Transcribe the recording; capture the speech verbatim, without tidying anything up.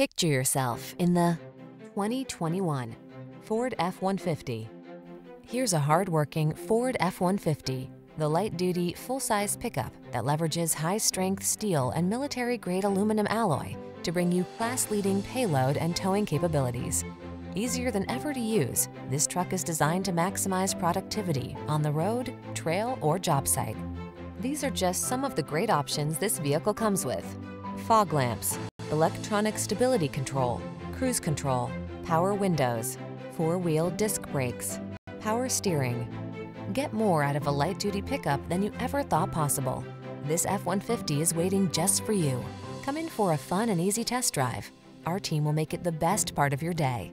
Picture yourself in the twenty twenty-one Ford F one fifty. Here's a hard-working Ford F one fifty, the light-duty, full-size pickup that leverages high-strength steel and military-grade aluminum alloy to bring you class-leading payload and towing capabilities. Easier than ever to use, this truck is designed to maximize productivity on the road, trail, or job site. These are just some of the great options this vehicle comes with: fog lamps, electronic stability control, cruise control, power windows, four-wheel disc brakes, power steering. Get more out of a light-duty pickup than you ever thought possible. This F one fifty is waiting just for you. Come in for a fun and easy test drive. Our team will make it the best part of your day.